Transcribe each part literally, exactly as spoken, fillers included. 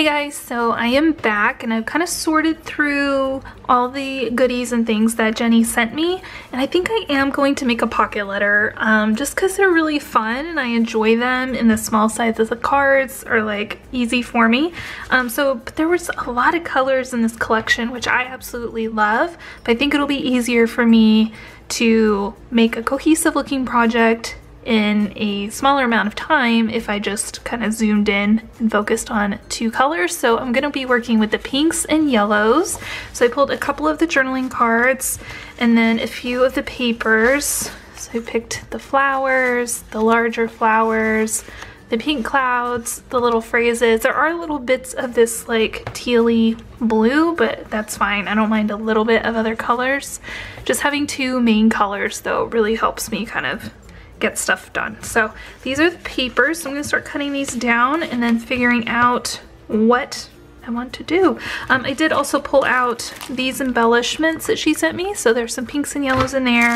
Hey guys, so I am back and I've kind of sorted through all the goodies and things that Jennie sent me, and I think I am going to make a pocket letter um, just because they're really fun and I enjoy them in the small sizes of cards or like easy for me. Um, so but there was a lot of colors in this collection which I absolutely love, but I think it'll be easier for me to make a cohesive looking project in a smaller amount of time if I just kind of zoomed in and focused on two colors. So I'm going to be working with the pinks and yellows. So I pulled a couple of the journaling cards and then a few of the papers. So I picked the flowers, the larger flowers, the pink clouds, the little phrases. There are little bits of this like tealy blue, but that's fine. I don't mind a little bit of other colors. Just having two main colors though really helps me kind of get stuff done. So these are the papers. So I'm going to start cutting these down and then figuring out what I want to do. Um, I did also pull out these embellishments that she sent me. So there's some pinks and yellows in there.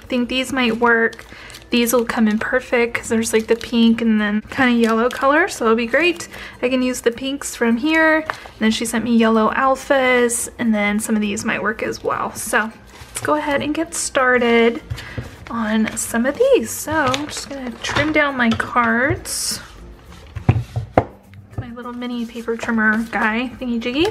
I think these might work. These will come in perfect because there's like the pink and then kind of yellow color. So it'll be great. I can use the pinks from here. And then she sent me yellow alphas, and then some of these might work as well. So let's go ahead and get started on some of these. So I'm just gonna trim down my cards. My little mini paper trimmer guy thingy jiggy.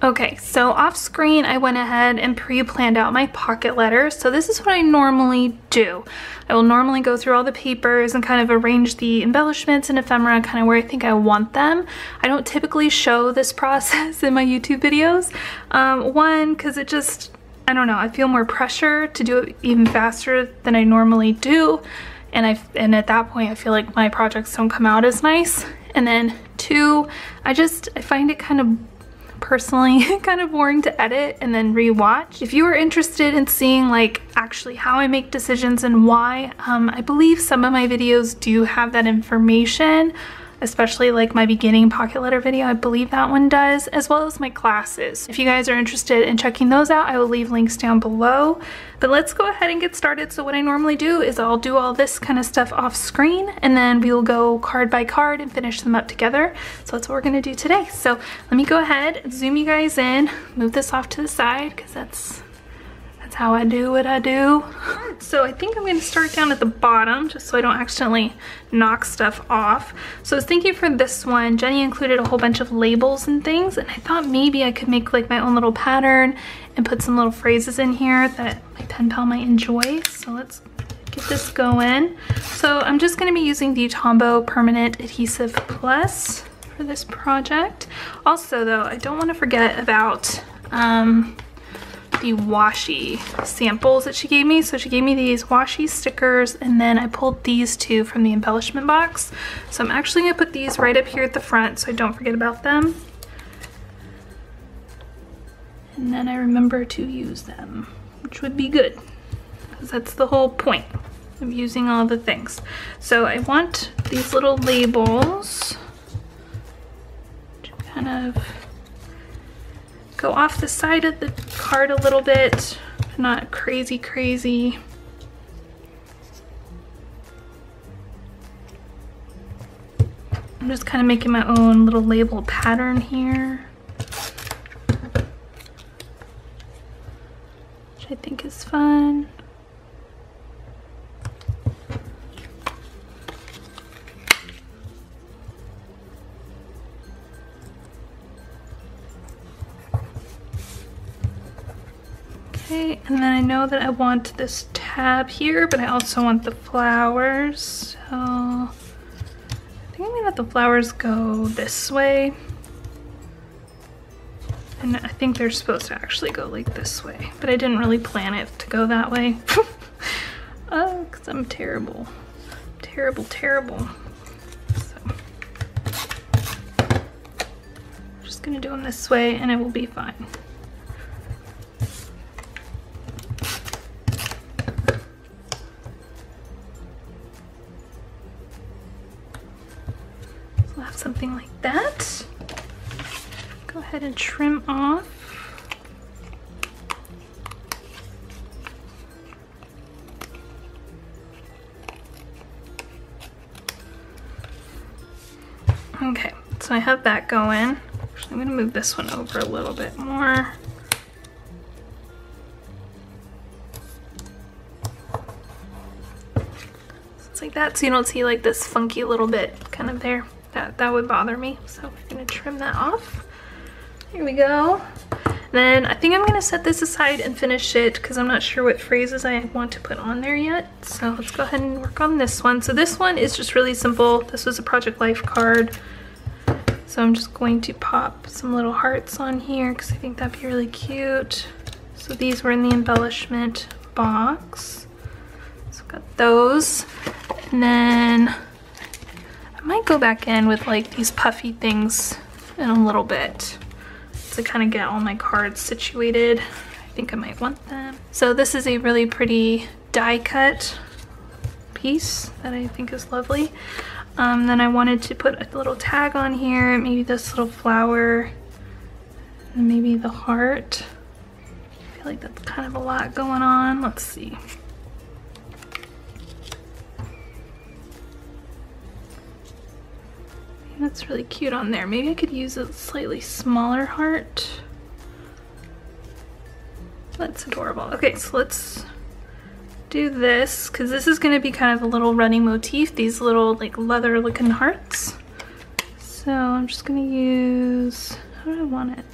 Okay, so off screen I went ahead and pre-planned out my pocket letter. So this is what I normally do. I will normally go through all the papers and kind of arrange the embellishments and ephemera kind of where I think I want them. I don't typically show this process in my YouTube videos. Um, one, because it just, I don't know, I feel more pressure to do it even faster than I normally do, and I and at that point I feel like my projects don't come out as nice. And then two, I just I find it kind of personally kind of boring to edit and then rewatch. If you are interested in seeing like actually how I make decisions and why, um, I believe some of my videos do have that information, especially like my beginning pocket letter video. I believe that one does, as well as my classes. If you guys are interested in checking those out, I will leave links down below. But let's go ahead and get started. So what I normally do is I'll do all this kind of stuff off screen, and then we will go card by card and finish them up together. So that's what we're gonna do today. So let me go ahead and zoom you guys in, move this off to the side, because that's that's how I do what I do. So I think I'm gonna start down at the bottom just so I don't accidentally knock stuff off. So I was thinking for this one, Jennie included a whole bunch of labels and things, and I thought maybe I could make like my own little pattern and put some little phrases in here that my pen pal might enjoy. So let's get this going. So I'm just gonna be using the Tombow Permanent Adhesive Plus for this project. Also though, I don't wanna forget about um, the washi samples that she gave me. So she gave me these washi stickers, and then I pulled these two from the embellishment box. So I'm actually gonna put these right up here at the front so I don't forget about them. And then I remember to use them, which would be good, because that's the whole point of using all the things. So I want these little labels to kind of go off the side of the card a little bit, but not crazy crazy. I'm just kind of making my own little label pattern here, which I think is fun. And then I know that I want this tab here, but I also want the flowers. So I think I'm gonna let the flowers go this way. And I think they're supposed to actually go like this way, but I didn't really plan it to go that way. Oh, because I'm terrible. Terrible, terrible. So I'm just gonna do them this way and it will be fine. Something like that. Go ahead and trim off. Okay, So I have that going. Actually, I'm gonna move this one over a little bit more. It's like that, so you don't see like this funky little bit kind of there. That, that would bother me, so I'm gonna trim that off. Here we go. Then I think I'm gonna set this aside and finish it because I'm not sure what phrases I want to put on there yet. So let's go ahead and work on this one. So this one is just really simple. This was a Project Life card. So I'm just going to pop some little hearts on here because I think that'd be really cute. So these were in the embellishment box. So I've got those. And then I might go back in with like these puffy things in a little bit. To kind of get all my cards situated. I think I might want them. So this is a really pretty die cut piece that I think is lovely. Um, then I wanted to put a little tag on here, maybe this little flower, and maybe the heart. I feel like that's kind of a lot going on. Let's see. That's really cute on there. Maybe I could use a slightly smaller heart. That's adorable. Okay, so let's do this because this is going to be kind of a little running motif, these little like leather looking hearts. So I'm just going to use, how do I want it?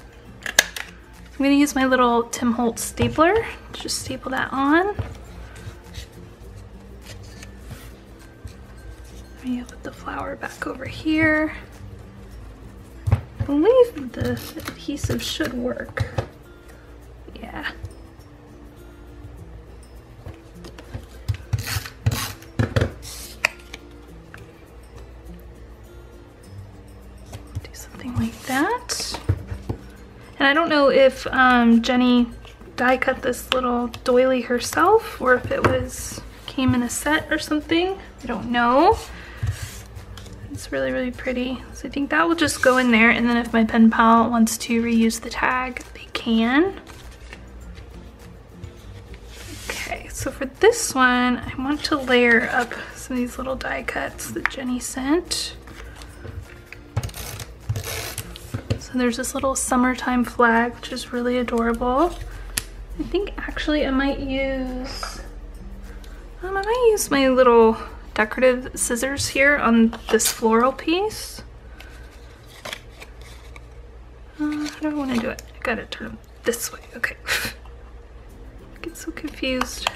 I'm going to use my little Tim Holtz stapler. Just staple that on. I'm gonna put the flower back over here. I believe the adhesive should work. Yeah. Do something like that. And I don't know if um, Jennie die cut this little doily herself or if it was came in a set or something. I don't know. It's really, really pretty. So I think that will just go in there. And then if my pen pal wants to reuse the tag, they can. Okay, so for this one, I want to layer up some of these little die cuts that Jennie sent. So there's this little summertime flag, which is really adorable. I think actually I might use, um, I might use my little decorative scissors here on this floral piece. Uh, how do I want to do it? I gotta turn them this way. Okay. I get so confused.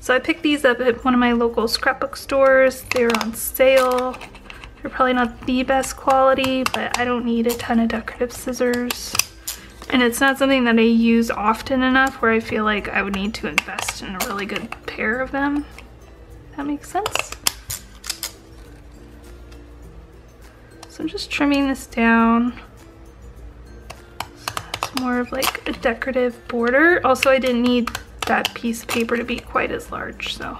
So I picked these up at one of my local scrapbook stores. They were on sale. They're probably not the best quality, but I don't need a ton of decorative scissors. And it's not something that I use often enough where I feel like I would need to invest in a really good pair of them. That makes sense. So I'm just trimming this down. So it's more of like a decorative border. Also, I didn't need that piece of paper to be quite as large, so.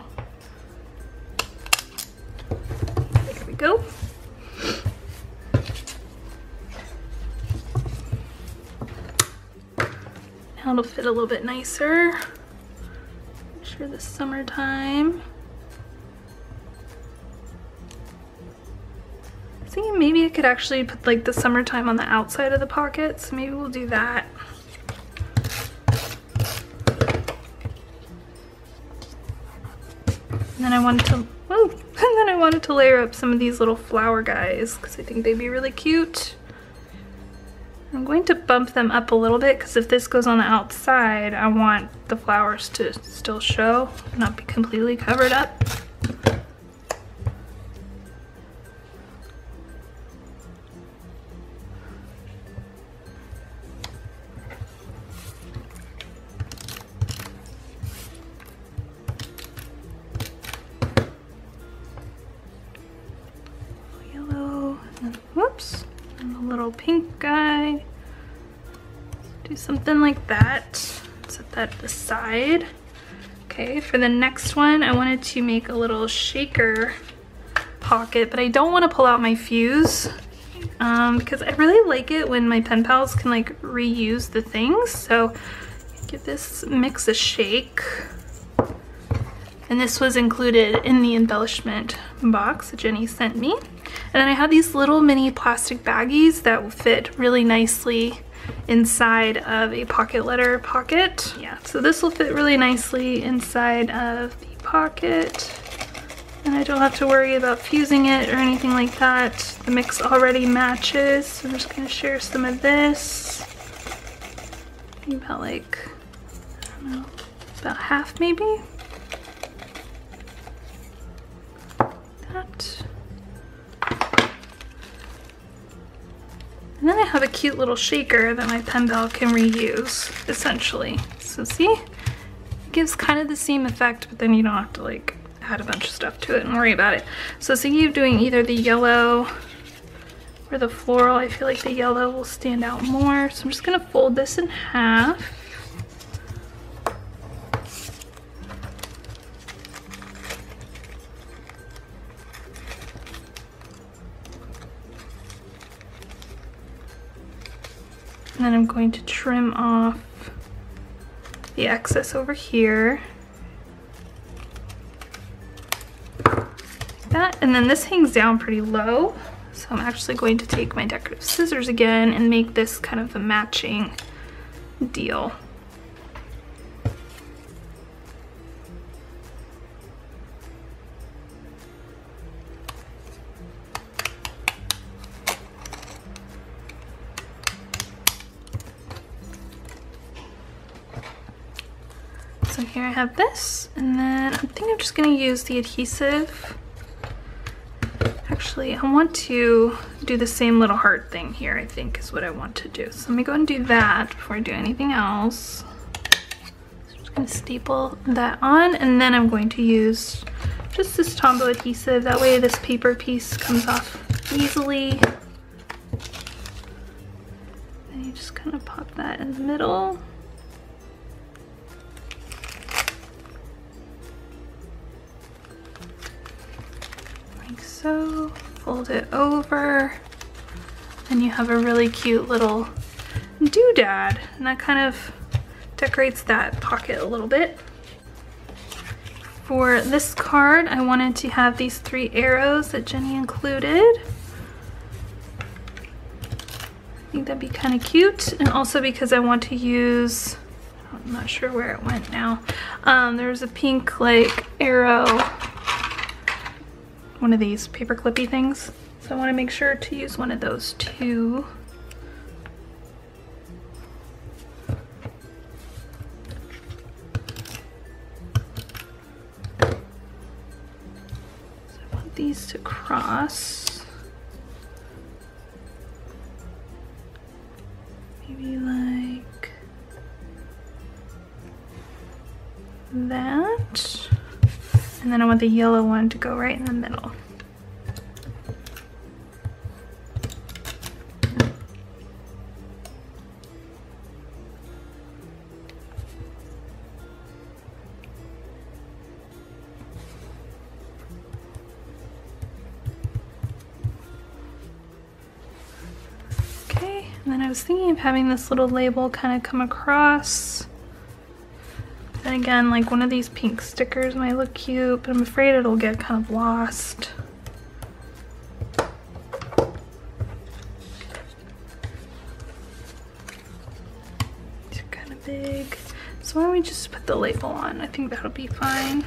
There we go. It'll fit a little bit nicer. Make sure this summertime. I was thinking maybe I could actually put like the summertime on the outside of the pocket, so maybe we'll do that. And then I wanted to, oh, and then I wanted to layer up some of these little flower guys because I think they'd be really cute. I'm going to bump them up a little bit because if this goes on the outside, I want the flowers to still show, not be completely covered up. Yellow, and then, whoops, and the little pink guy. Do something like that. Set that aside. Okay, for the next one, I wanted to make a little shaker pocket, but I don't want to pull out my fuse um, because I really like it when my pen pals can like reuse the things. So give this mix a shake. And this was included in the embellishment box that Jennie sent me. And then I have these little mini plastic baggies that fit really nicely inside of a pocket letter pocket. Yeah, so this will fit really nicely inside of the pocket. And I don't have to worry about fusing it or anything like that. The mix already matches, so I'm just gonna share some of this. About like, I don't know, about half maybe? That. And then I have a cute little shaker that my pen pal can reuse, essentially. So see? It gives kind of the same effect, but then you don't have to like add a bunch of stuff to it and worry about it. So I was thinking of doing either the yellow or the floral. I feel like the yellow will stand out more. So I'm just gonna fold this in half. And then I'm going to trim off the excess over here. That. And then this hangs down pretty low, so I'm actually going to take my decorative scissors again and make this kind of a matching deal. So here I have this, and then I think I'm just going to use the adhesive. Actually, I want to do the same little heart thing here, I think, is what I want to do. So let me go and do that before I do anything else. So I'm just going to staple that on, and then I'm going to use just this Tombow adhesive. That way this paper piece comes off easily. And you just kind of pop that in the middle. So, fold it over, and you have a really cute little doodad, and that kind of decorates that pocket a little bit. For this card, I wanted to have these three arrows that Jennie included. I think that'd be kind of cute, and also because I want to use, I'm not sure where it went now, um, there's a pink like arrow, one of these paper clippy things. So I want to make sure to use one of those too. So I want these to cross. Maybe like that. And then I want the yellow one to go right in the middle. Okay, and then I was thinking of having this little label kind of come across. And again, like one of these pink stickers might look cute, but I'm afraid it'll get kind of lost. These are kind of big. So why don't we just put the label on? I think that'll be fine.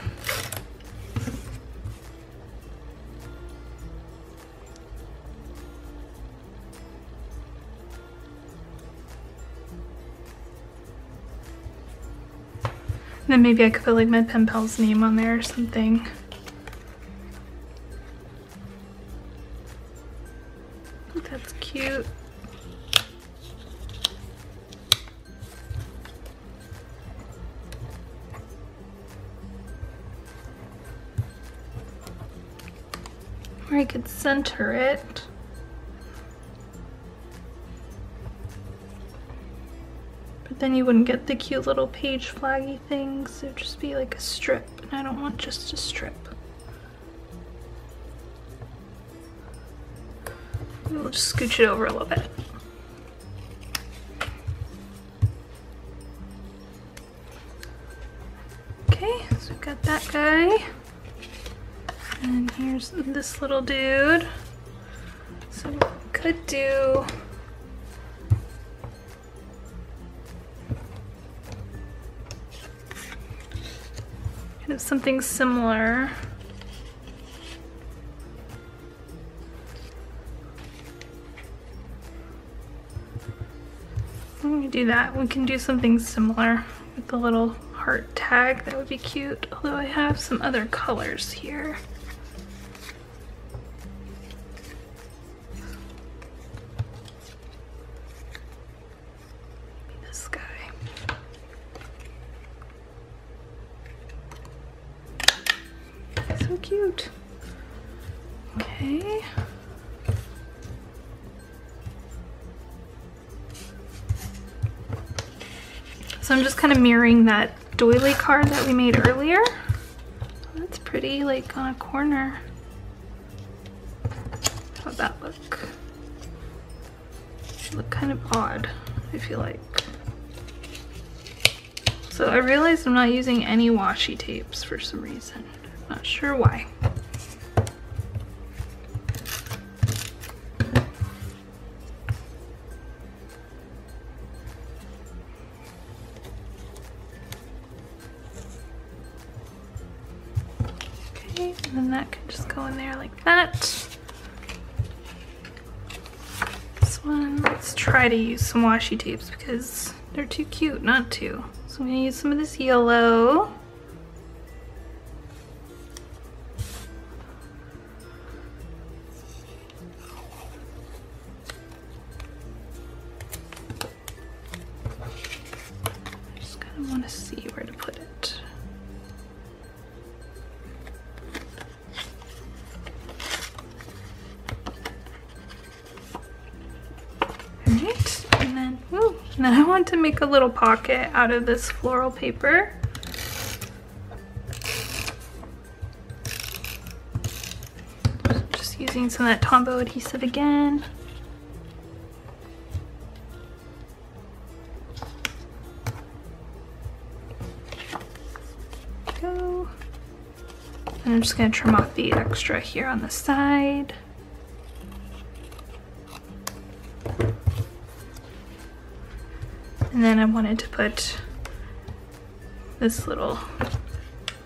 Then maybe I could put like my pen pal's name on there or something. I think that's cute. Or I could center it. Then you wouldn't get the cute little page flaggy things. It would just be like a strip, and I don't want just a strip. We'll just scooch it over a little bit. Okay, so we've got that guy. And here's There's this little dude. So we could do kind of something similar. When we do that, we can do something similar with the little heart tag. That would be cute, although I have some other colors here. This guy. So cute. Okay. So I'm just kind of mirroring that doily card that we made earlier. That's pretty, like on a corner. How'd that look? It looked kind of odd, I feel like. So I realized I'm not using any washi tapes for some reason. I'm not sure why. And then that can just go in there like that. This one, let's try to use some washi tapes because they're too cute not to. So I'm going to use some of this yellow. I just kind of want to see where to put it. And then I want to make a little pocket out of this floral paper. Just using some of that Tombow adhesive again. Go. And I'm just going to trim off the extra here on the side. And then I wanted to put this little,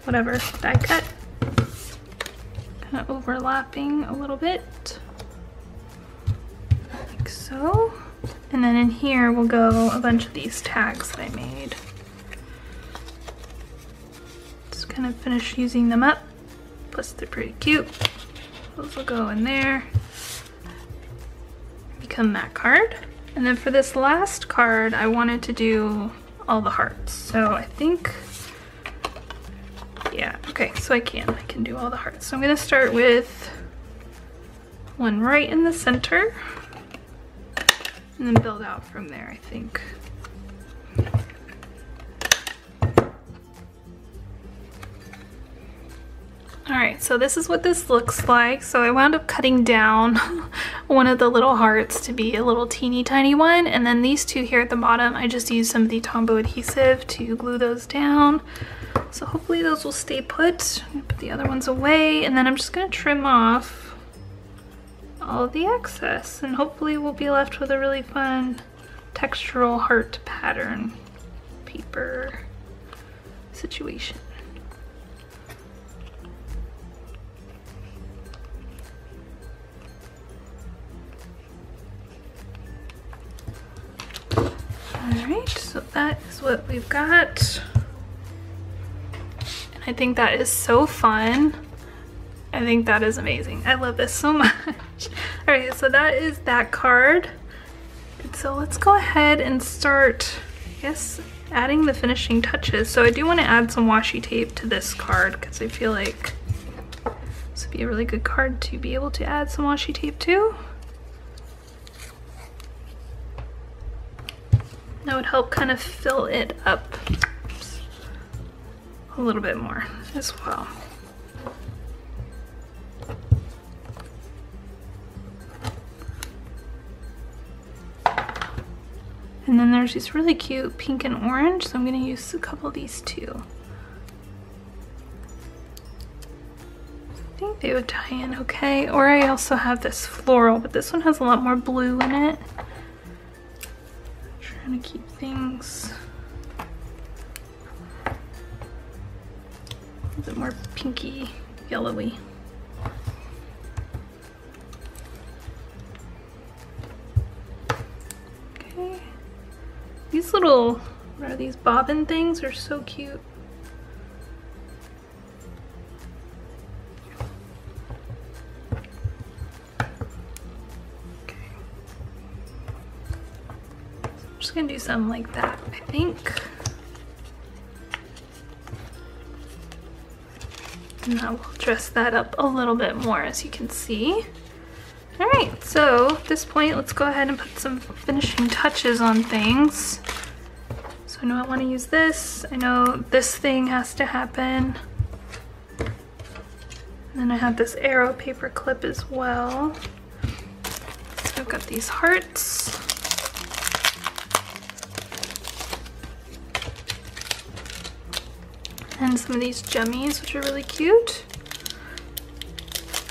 whatever, die cut, kind of overlapping a little bit, like so. And then in here we'll go a bunch of these tags that I made. Just kind of finish using them up, plus they're pretty cute. Those will go in there, become that card. And then for this last card, I wanted to do all the hearts. So I think, yeah, okay, so I can. I can do all the hearts. So I'm gonna start with one right in the center and then build out from there, I think. All right, so this is what this looks like. So I wound up cutting down one of the little hearts to be a little teeny tiny one. And then these two here at the bottom, I just used some of the Tombow adhesive to glue those down. So hopefully those will stay put. I'm gonna put the other ones away. And then I'm just gonna trim off all of the excess. And hopefully we'll be left with a really fun textural heart pattern paper situation. Alright, so that is what we've got. And I think that is so fun. I think that is amazing. I love this so much. Alright, so that is that card. And so let's go ahead and start, I guess, adding the finishing touches. So I do want to add some washi tape to this card because I feel like this would be a really good card to be able to add some washi tape to. That would help kind of fill it up a little bit more as well. And then there's these really cute pink and orange, so I'm going to use a couple of these too. I think do a tie-in, okay? Or I also have this floral, but this one has a lot more blue in it. I'm trying to keep things a bit more pinky, yellowy. Okay. These little, what are these, bobbin things are so cute. Gonna do something like that, I think. And I will dress that up a little bit more, as you can see. All right, so at this point, let's go ahead and put some finishing touches on things. So I know I want to use this. I know this thing has to happen. And then I have this arrow paper clip as well. So I've got these hearts. And some of these jummies, which are really cute.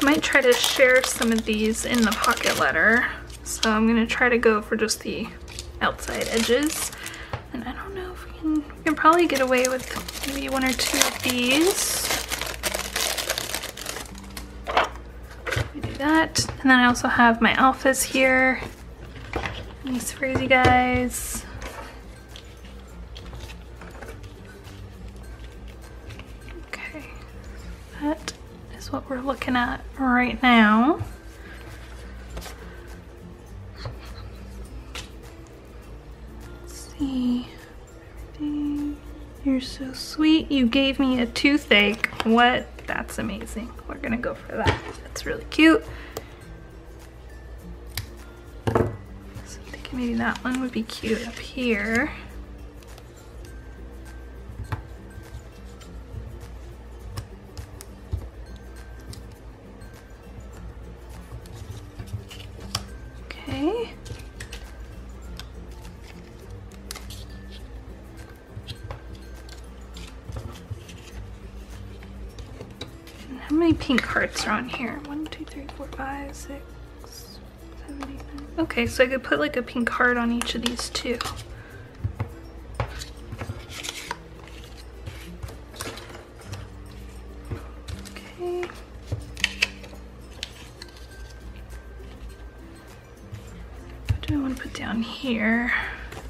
I might try to share some of these in the pocket letter. So I'm gonna try to go for just the outside edges. And I don't know if we can, we can probably get away with maybe one or two of these. We do that. And then I also have my alphas here. These crazy guys. That is what we're looking at right now. Let's see. Everything. You're so sweet. You gave me a toothache. What? That's amazing. We're gonna go for that. That's really cute. So I'm thinking maybe that one would be cute up here. How many pink hearts are on here? One, two, three, four, five, six, seven, eight, nine. Okay, so I could put like a pink heart on each of these two. Okay. What do I want to put down here?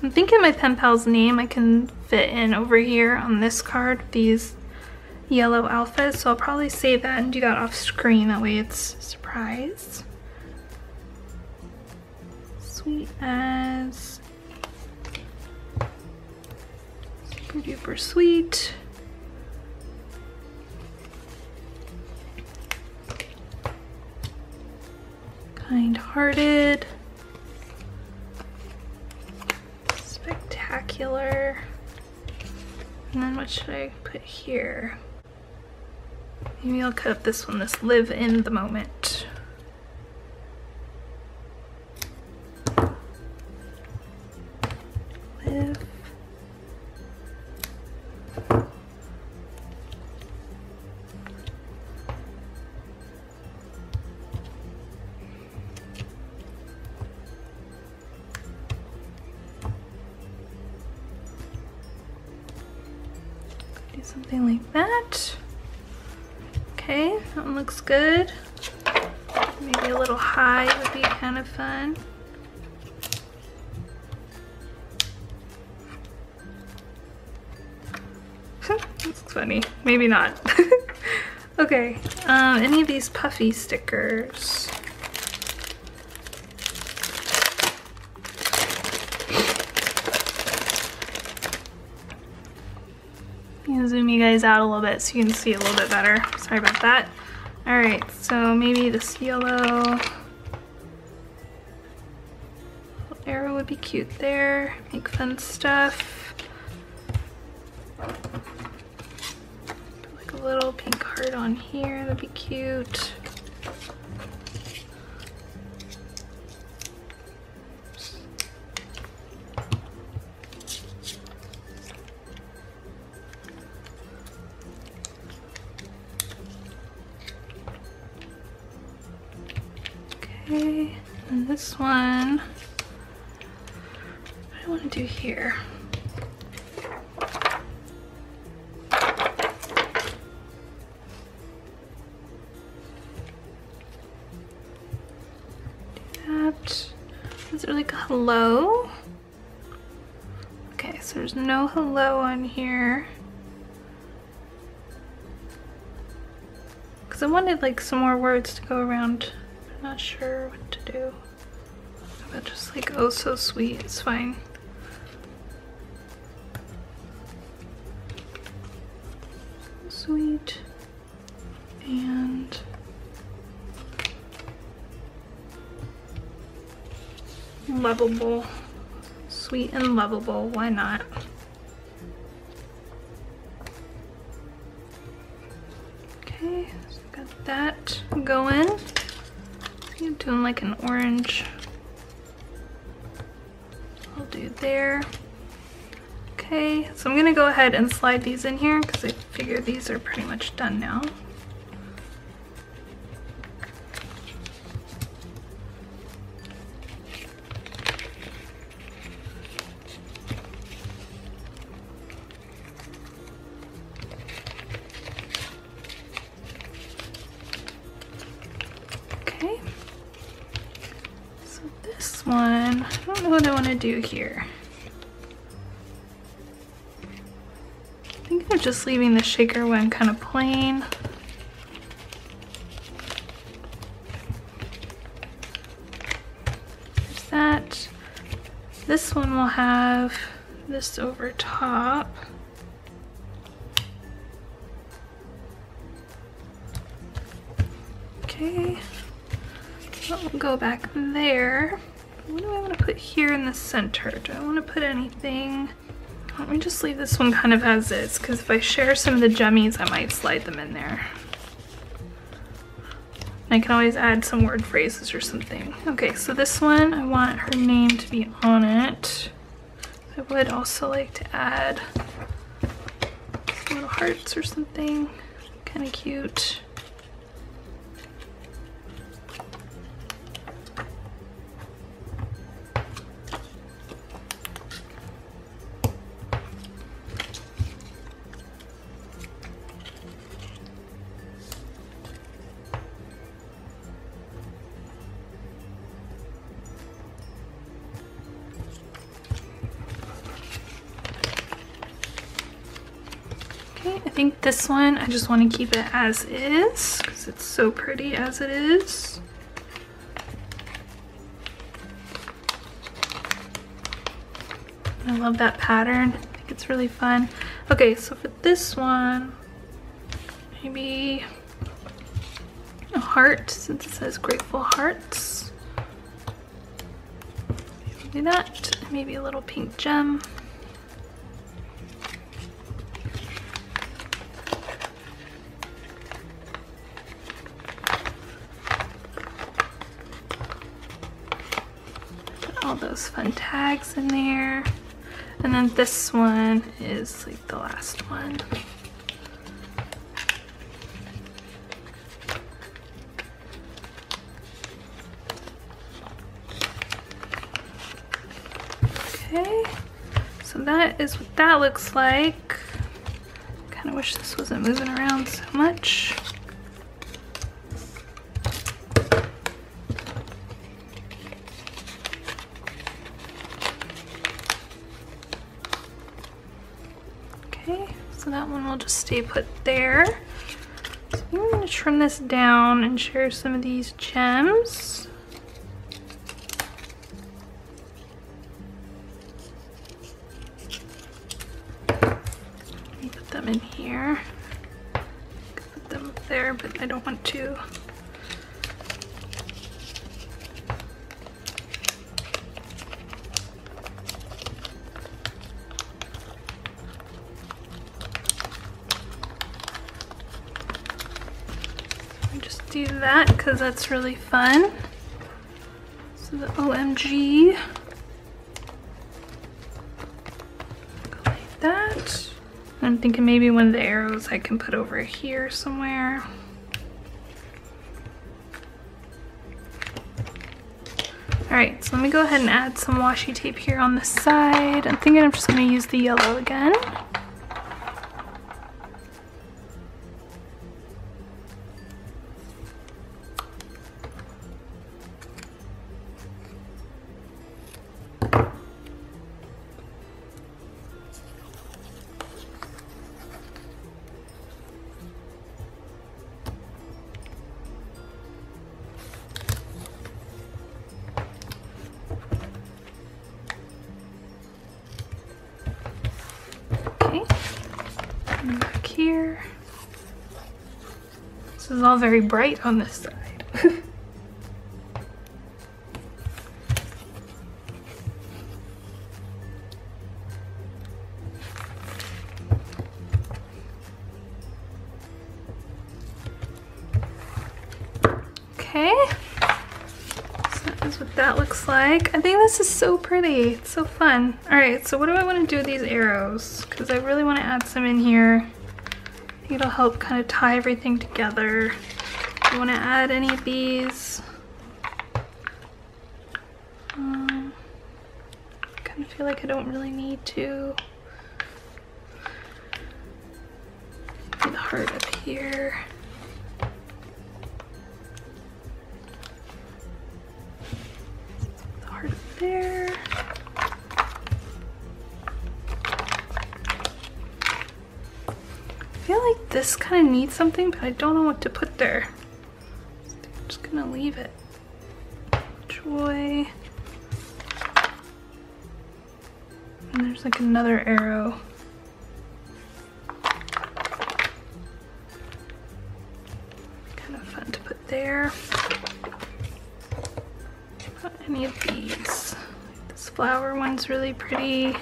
I'm thinking my pen pal's name I can fit in over here on this card. These yellow alphas, so I'll probably save that and do that off screen, that way it's a surprise. Sweet as, super duper sweet. Kind hearted. Spectacular. And then what should I put here? Maybe I'll cut up this one, this live in the moment. Live. Do something like that. Okay, that one looks good. Maybe a little high would be kind of fun. That's funny. Maybe not. Okay, um, any of these puffy stickers. Zoom you guys out a little bit so you can see a little bit better. Sorry about that. All right, so maybe this yellow arrow would be cute there. Make fun stuff. Put like a little pink heart on here. That'd be cute. Okay, and this one, what do I want to do here? Is there like a hello? Okay, so there's no hello on here. Because I wanted like some more words to go around. I'm not sure what to do. But just like oh so sweet, it's fine. Sweet. And lovable. Sweet and lovable, why not? Okay, so got that going. I think I'm doing like an orange. I'll do there. Okay, so I'm gonna go ahead and slide these in here because I figure these are pretty much done now. One. I don't know what I want to do here. I think I'm just leaving the shaker one kind of plain. There's that. This one will have this over top. Okay. So we'll go back there. What do I want to put here in the center? Do I want to put anything? Let me just leave this one kind of as is, because if I share some of the jummies, I might slide them in there. I can always add some word phrases or something. Okay, so this one, I want her name to be on it. I would also like to add some little hearts or something. Kind of cute. I think this one, I just want to keep it as is because it's so pretty as it is. I love that pattern. I think it's really fun. Okay, so for this one, maybe a heart since it says Grateful Hearts. Maybe that. Maybe a little pink gem. Those fun tags in there, and then this one is like the last one. Okay, so that is what that looks like. Kind of wish this wasn't moving around so much. So that one will just stay put there. So I'm going to trim this down and share some of these gems. Let me put them in here. I could put them up there, but I don't want to. Do that because that's really fun. So the O M G, go like that. I'm thinking maybe one of the arrows I can put over here somewhere. All right, so let me go ahead and add some washi tape here on the side. I'm thinking I'm just gonna use the yellow again. This is all very bright on this side. Okay, so that is what that looks like. I think this is so pretty, it's so fun. All right, so what do I want to do with these arrows? Because I really want to add some in here. It'll help kind of tie everything together. You want to add any of these? Um, I kind of feel like I don't really need to. Get the heart up here. The heart up there. I feel like this kind of needs something, but I don't know what to put there. So I'm just gonna leave it. Joy. And there's like another arrow. Kind of fun to put there. Not any of these. This flower one's really pretty.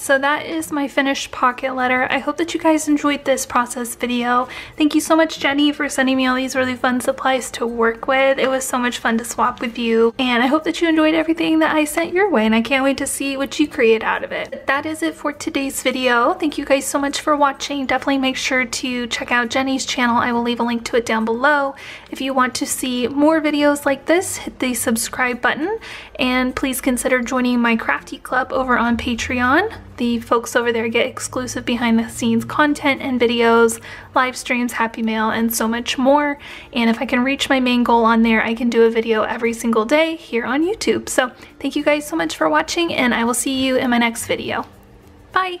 So that is my finished pocket letter. I hope that you guys enjoyed this process video. Thank you so much, Jennie, for sending me all these really fun supplies to work with. It was so much fun to swap with you, and I hope that you enjoyed everything that I sent your way, and I can't wait to see what you create out of it. That is it for today's video. Thank you guys so much for watching. Definitely make sure to check out Jennie's channel. I will leave a link to it down below. If you want to see more videos like this, hit the subscribe button, and please consider joining my Crafty Club over on Patreon. The folks over there get exclusive behind the scenes content and videos, live streams, happy mail, and so much more. And if I can reach my main goal on there, I can do a video every single day here on YouTube. So thank you guys so much for watching, and I will see you in my next video. Bye!